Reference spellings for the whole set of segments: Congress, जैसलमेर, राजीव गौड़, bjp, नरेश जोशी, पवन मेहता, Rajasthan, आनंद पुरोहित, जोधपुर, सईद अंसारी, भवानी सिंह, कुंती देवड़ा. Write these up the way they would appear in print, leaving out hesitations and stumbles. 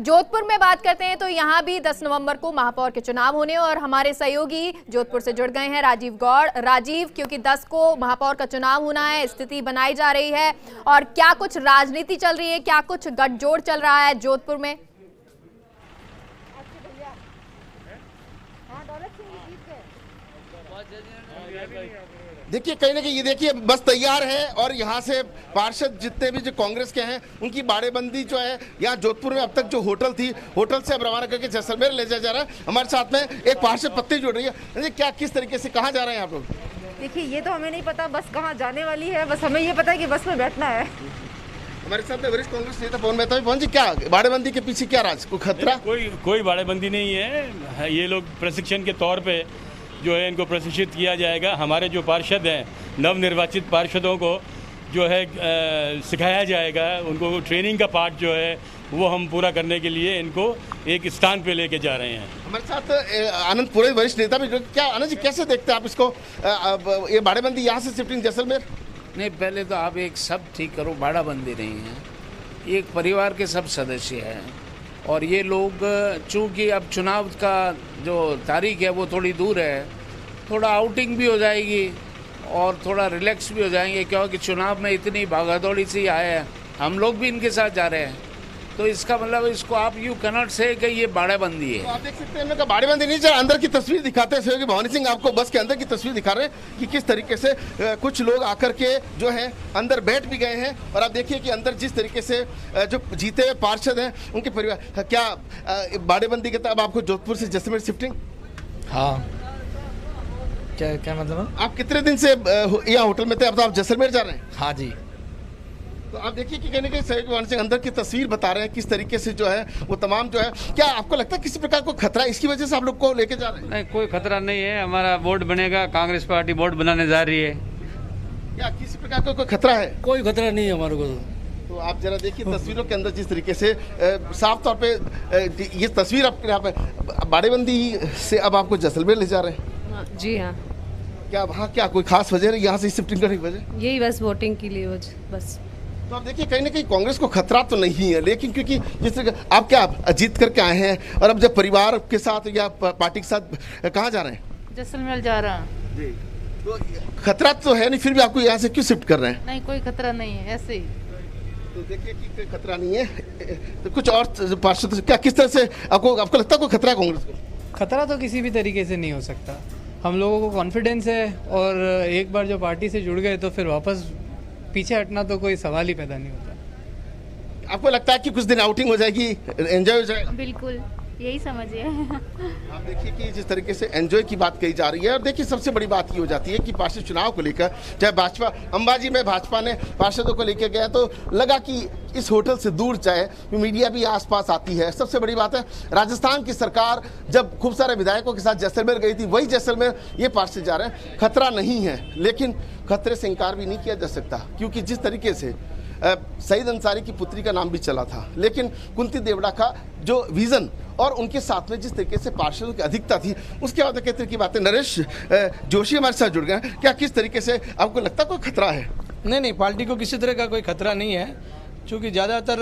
जोधपुर में बात करते हैं तो यहाँ भी 10 नवंबर को महापौर के चुनाव होने और हमारे सहयोगी जोधपुर से जुड़ गए हैं राजीव गौड़। राजीव, क्योंकि 10 को महापौर का चुनाव होना है, स्थिति बनाई जा रही है और क्या कुछ राजनीति चल रही है, क्या कुछ गठजोड़ चल रहा है जोधपुर में? देखिए कहीं ना कहीं ये देखिए बस तैयार है और यहाँ से पार्षद जितने भी जो कांग्रेस के हैं उनकी बाड़ेबंदी जो है यहाँ जोधपुर में अब तक जो होटल थी होटल से अब रवाना करके जैसलमेर ले जाया जा रहा है। हमारे साथ में एक पार्षद पत्नी जुड़ रही है, क्या किस तरीके से कहाँ जा रहे हैं आप लोग? देखिए ये तो हमें नहीं पता बस कहाँ जाने वाली है, बस हमें ये पता है कि बस में बैठना है। हमारे साथ में वरिष्ठ कांग्रेस नेता पवन मेहता। पवन जी, क्या बाड़ेबंदी के पीछे क्या राज को खतरा? कोई बाड़ेबंदी नहीं है, ये लोग प्रशिक्षण के तौर पर जो है इनको प्रशिक्षित किया जाएगा। हमारे जो पार्षद हैं नवनिर्वाचित पार्षदों को जो है सिखाया जाएगा, उनको ट्रेनिंग का पार्ट जो है वो हम पूरा करने के लिए इनको एक स्थान पे लेके जा रहे हैं। हमारे साथ आनंद पुरोहित वरिष्ठ नेता भी। क्या आनंद जी, कैसे देखते हैं आप इसको, ये बाड़ाबंदी यहाँ से शिफ्टिंग जैसलमेर? नहीं, पहले तो आप एक सब ठीक करो, बाड़ाबंदी नहीं है, एक परिवार के सब सदस्य हैं और ये लोग चूँकि अब चुनाव का जो तारीख है वो थोड़ी दूर है, थोड़ा आउटिंग भी हो जाएगी और थोड़ा रिलैक्स भी हो जाएंगे क्योंकि चुनाव में इतनी भागदौड़ी सी आए हैं, हम लोग भी इनके साथ जा रहे हैं, तो इसका मतलब इसको आप यू कनॉट से कि ये बाड़ेबंदी है। तो आप देख सकते हैं बाड़ेबंदी नहीं चल, अंदर की तस्वीर दिखाते हैं सहयोगी भवानी सिंह आपको बस के अंदर की तस्वीर दिखा रहे हैं कि किस तरीके से कुछ लोग आकर के जो है अंदर बैठ भी गए हैं और आप देखिए कि अंदर जिस तरीके से जो जीते हुए पार्षद हैं उनके परिवार। क्या बाड़ेबंदी के तहत आपको जोधपुर से जैसलमेर शिफ्टिंग? हाँ, क्या मतलब आप कितने दिन से यहाँ होटल में थे, अब तो आप जैसलमेर जा रहे हैं? हाँ जी। तो आप देखिए कि कहने के सहयोगी अंदर की तस्वीर बता रहे हैं किस तरीके से जो है वो तमाम जो है। क्या आपको लगता है किसी प्रकार को खतरा इसकी वजह से आप लोग को लेके जा रहे हैं? नहीं, कोई खतरा नहीं है, हमारा बोर्ड बनेगा, कांग्रेस पार्टी बोर्ड बनाने जा रही है। क्या किसी प्रकार का कोई खतरा है? कोई खतरा नहीं है हमारे को। तो आप जरा देखिए तस्वीरों के अंदर जिस तरीके से साफ तौर पर ये तस्वीर आपके यहाँ पे बाड़ेबंदी से अब आपको जैसलमेर ले जा रहे हैं। जी हाँ। क्या वहाँ क्या कोई खास वजह है यहाँ से शिफ्टिंग करने की वजह? यही बस वोटिंग के लिए बस। तो आप देखिए कहीं ना कहीं कांग्रेस को खतरा तो नहीं है, लेकिन क्योंकि जिस तरह आप क्या जीत करके आए हैं और अब जब परिवार के साथ या पार्टी के साथ कहाँ जा रहे हैं? जैसलमेर जा रहा हूँ जी। तो खतरा तो है नहीं, फिर भी आपको यहाँ से क्यों शिफ्ट कर रहे हैं? नहीं, कोई खतरा नहीं है, ऐसे ही। तो देखिए कि कोई खतरा नहीं है। तो कुछ और पार्षद, क्या किस तरह से आपको लगता है कोई खतरा कांग्रेस को? खतरा तो किसी भी तरीके से नहीं हो सकता, हम लोगों को कॉन्फिडेंस है और एक बार जो पार्टी से जुड़ गए तो फिर वापस पीछे हटना तो कोई सवाल ही पैदा नहीं होता। आपको लगता है कि कुछ दिन आउटिंग हो जाएगी, एंजॉय हो जाएगा? बिल्कुल, यही समझिए। आप देखिए कि जिस तरीके से एंजॉय की बात कही जा रही है और देखिए सबसे बड़ी बात ये हो जाती है कि पार्षद चुनाव को लेकर चाहे भाजपा अंबाजी में भाजपा ने पार्षदों को लेकर गया तो लगा कि इस होटल से दूर जाए, मीडिया भी आसपास आती है। सबसे बड़ी बात है राजस्थान की सरकार जब खूब सारे विधायकों के साथ जैसलमेर गई थी, वही जैसलमेर ये पार्षद जा रहे हैं। खतरा नहीं है, लेकिन खतरे से इनकार भी नहीं किया जा सकता क्योंकि जिस तरीके से सईद अंसारी की पुत्री का नाम भी चला था, लेकिन कुंती देवड़ा का जो विज़न और उनके साथ में जिस तरीके से पार्षदों की अधिकता थी, उसके बाद कहते की बातें। नरेश जोशी हमारे साथ जुड़ गए। क्या किस तरीके से आपको लगता कोई खतरा है? नहीं, पार्टी को किसी तरह का कोई खतरा नहीं है, चूँकि ज़्यादातर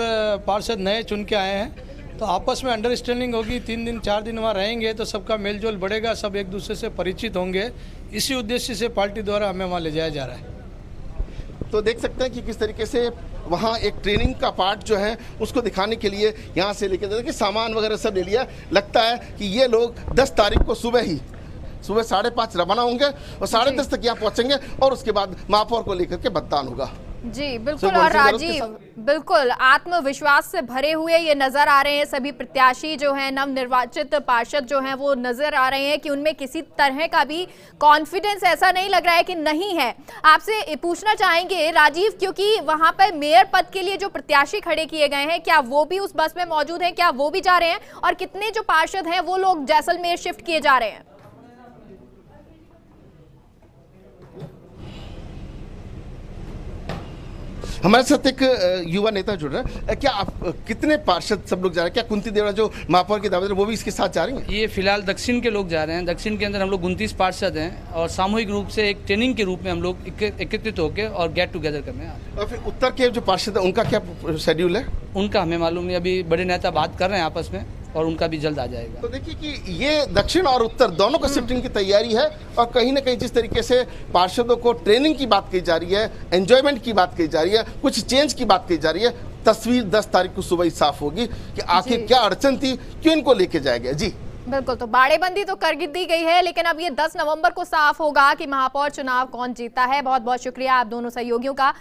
पार्षद नए चुन के आए हैं तो आपस में अंडरस्टैंडिंग होगी। 3 दिन 4 दिन वहाँ रहेंगे तो सबका मेलजोल बढ़ेगा, सब एक दूसरे से परिचित होंगे, इसी उद्देश्य से पार्टी द्वारा हमें वहाँ ले जाया जा रहा है। तो देख सकते हैं कि किस तरीके से वहाँ एक ट्रेनिंग का पार्ट जो है उसको दिखाने के लिए यहाँ से लेके जाते हैं कि सामान वगैरह सब ले लिया। लगता है कि ये लोग 10 तारीख को सुबह 5:30 रवाना होंगे और 10:30 तक यहाँ पहुँचेंगे और उसके बाद महापौर को लेकर के मतदान होगा। जी बिल्कुल। और राजीव, बिल्कुल आत्मविश्वास से भरे हुए ये नजर आ रहे हैं सभी प्रत्याशी जो हैं, नवनिर्वाचित पार्षद जो हैं वो नजर आ रहे हैं कि उनमें किसी तरह का भी कॉन्फिडेंस ऐसा नहीं लग रहा है कि नहीं है। आपसे पूछना चाहेंगे राजीव, क्योंकि वहां पर मेयर पद के लिए जो प्रत्याशी खड़े किए गए हैं क्या वो भी उस बस में मौजूद है, क्या वो भी जा रहे हैं और कितने जो पार्षद हैं वो लोग जैसलमेर शिफ्ट किए जा रहे हैं? हमारे साथ एक युवा नेता जुड़ रहा है, क्या आप कितने पार्षद सब लोग जा रहे हैं? क्या कुंती देवड़ा जो महापौर की दावेदार वो भी इसके साथ जा रही है? ये फिलहाल दक्षिण के लोग जा रहे हैं। दक्षिण के अंदर हम लोग 29 पार्षद हैं और सामूहिक रूप से एक ट्रेनिंग के रूप में हम लोग एकत्रित होकर और गेट टुगेदर करने हैं। और फिर उत्तर के जो पार्षद हैं उनका क्या शेड्यूल है? उनका हमें मालूम नहीं, अभी बड़े नेता बात कर रहे हैं आपस में और उनका भी जल्द आ जाएगा। तो देखिए कि ये दक्षिण और उत्तर दोनों का शिफ्टिंग की तैयारी है और कहीं ना कहीं जिस तरीके से पार्षदों को ट्रेनिंग की बात की जा रही है, एंजॉयमेंट की बात की जा रही है, कुछ चेंज की बात की जा रही है, तस्वीर 10 तारीख को सुबह ही साफ होगी कि आखिर क्या अड़चन थी, क्यों इनको लेके जाया गया। जी बिल्कुल, तो बाड़ेबंदी तो कर दी गई है, लेकिन अब ये 10 नवंबर को साफ होगा कि महापौर चुनाव कौन जीता है। बहुत बहुत शुक्रिया आप दोनों सहयोगियों का।